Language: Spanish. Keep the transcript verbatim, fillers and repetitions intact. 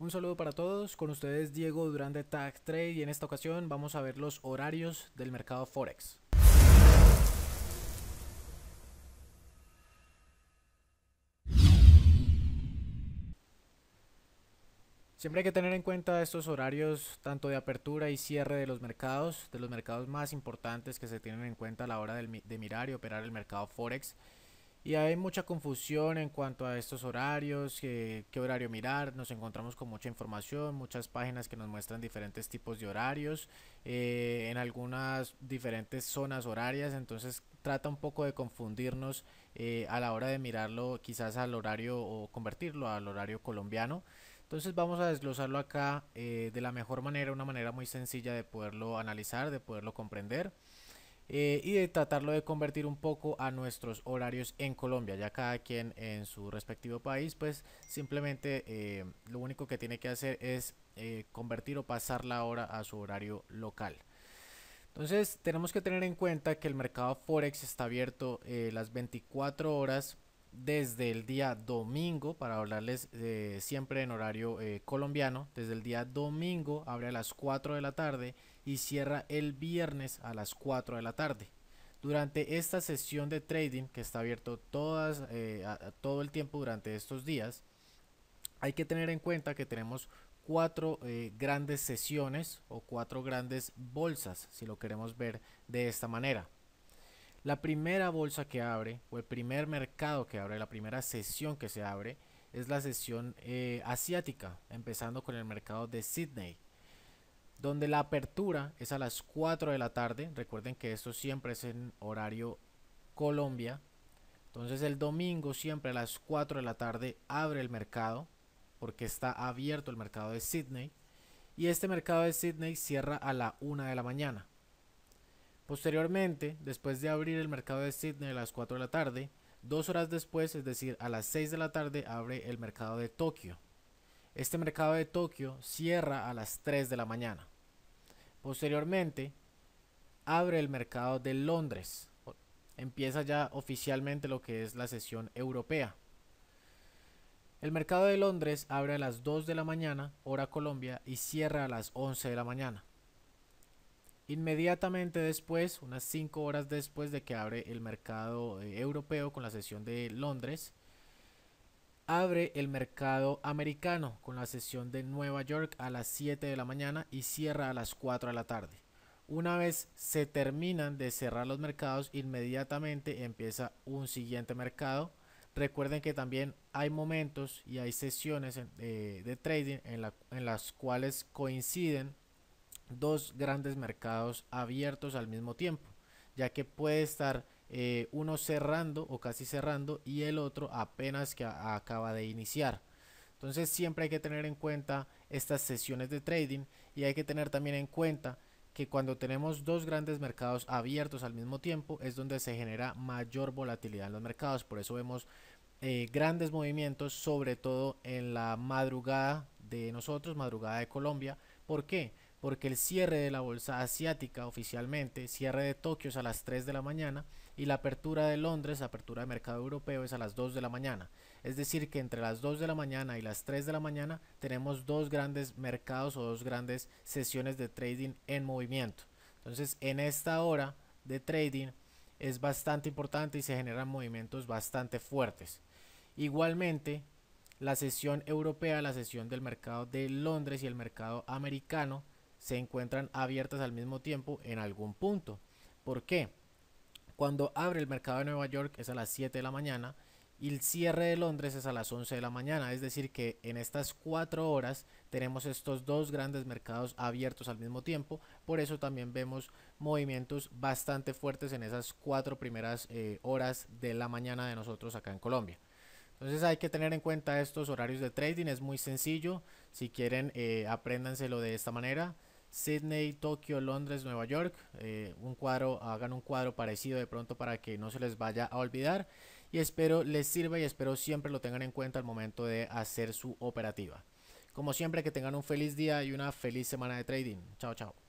Un saludo para todos, con ustedes Diego Durán de Tag Trade, y en esta ocasión vamos a ver los horarios del mercado Forex. Siempre hay que tener en cuenta estos horarios tanto de apertura y cierre de los mercados, de los mercados más importantes que se tienen en cuenta a la hora de mirar y operar el mercado Forex. Y hay mucha confusión en cuanto a estos horarios, eh, qué horario mirar, nos encontramos con mucha información, muchas páginas que nos muestran diferentes tipos de horarios, eh, en algunas diferentes zonas horarias, entonces trata un poco de confundirnos eh, a la hora de mirarlo quizás al horario o convertirlo al horario colombiano. Entonces vamos a desglosarlo acá eh, de la mejor manera, una manera muy sencilla de poderlo analizar, de poderlo comprender. Eh, y de tratarlo de convertir un poco a nuestros horarios en Colombia, ya cada quien en su respectivo país pues simplemente eh, lo único que tiene que hacer es eh, convertir o pasar la hora a su horario local. Entonces tenemos que tener en cuenta que el mercado Forex está abierto eh, las veinticuatro horas desde el día domingo, para hablarles eh, siempre en horario eh, colombiano, desde el día domingo abre a las cuatro de la tarde y cierra el viernes a las cuatro de la tarde. Durante esta sesión de trading que está abierto todas, eh, a, a todo el tiempo durante estos días, hay que tener en cuenta que tenemos cuatro eh, grandes sesiones o cuatro grandes bolsas, si lo queremos ver de esta manera. La primera bolsa que abre, o el primer mercado que abre, la primera sesión que se abre, es la sesión eh, asiática, empezando con el mercado de Sydney, donde la apertura es a las cuatro de la tarde. Recuerden que esto siempre es en horario Colombia. Entonces el domingo siempre a las cuatro de la tarde abre el mercado, porque está abierto el mercado de Sydney, y este mercado de Sydney cierra a la una de la mañana. Posteriormente, después de abrir el mercado de Sydney a las cuatro de la tarde, dos horas después, es decir, a las seis de la tarde, abre el mercado de Tokio. Este mercado de Tokio cierra a las tres de la mañana. Posteriormente, abre el mercado de Londres. Empieza ya oficialmente lo que es la sesión europea. El mercado de Londres abre a las dos de la mañana, hora Colombia, y cierra a las once de la mañana. Inmediatamente después, unas cinco horas después de que abre el mercado europeo con la sesión de Londres, abre el mercado americano con la sesión de Nueva York a las siete de la mañana y cierra a las cuatro de la tarde. Una vez se terminan de cerrar los mercados, inmediatamente empieza un siguiente mercado. Recuerden que también hay momentos y hay sesiones de, de trading en, la, en las cuales coinciden dos grandes mercados abiertos al mismo tiempo, ya que puede estar eh, uno cerrando o casi cerrando y el otro apenas que acaba de iniciar. Entonces siempre hay que tener en cuenta estas sesiones de trading, y hay que tener también en cuenta que cuando tenemos dos grandes mercados abiertos al mismo tiempo es donde se genera mayor volatilidad en los mercados. Por eso vemos eh, grandes movimientos, sobre todo en la madrugada de nosotros, madrugada de Colombia. ¿Por qué? Porque el cierre de la bolsa asiática oficialmente, cierre de Tokio es a las tres de la mañana, y la apertura de Londres, apertura de mercado europeo, es a las dos de la mañana. Es decir que entre las dos de la mañana y las tres de la mañana tenemos dos grandes mercados o dos grandes sesiones de trading en movimiento. Entonces en esta hora de trading es bastante importante y se generan movimientos bastante fuertes. Igualmente la sesión europea, la sesión del mercado de Londres y el mercado americano se encuentran abiertas al mismo tiempo en algún punto. ¿Por qué? Cuando abre el mercado de Nueva York es a las siete de la mañana y el cierre de Londres es a las once de la mañana. Es decir que en estas cuatro horas tenemos estos dos grandes mercados abiertos al mismo tiempo. Por eso también vemos movimientos bastante fuertes en esas cuatro primeras eh, horas de la mañana de nosotros acá en Colombia. Entonces hay que tener en cuenta estos horarios de trading, es muy sencillo. Si quieren eh, apréndanselo de esta manera: Sydney, Tokio, Londres, Nueva York, eh, un cuadro, hagan un cuadro parecido de pronto para que no se les vaya a olvidar, y espero les sirva y espero siempre lo tengan en cuenta al momento de hacer su operativa. Como siempre, que tengan un feliz día y una feliz semana de trading. Chao, chao.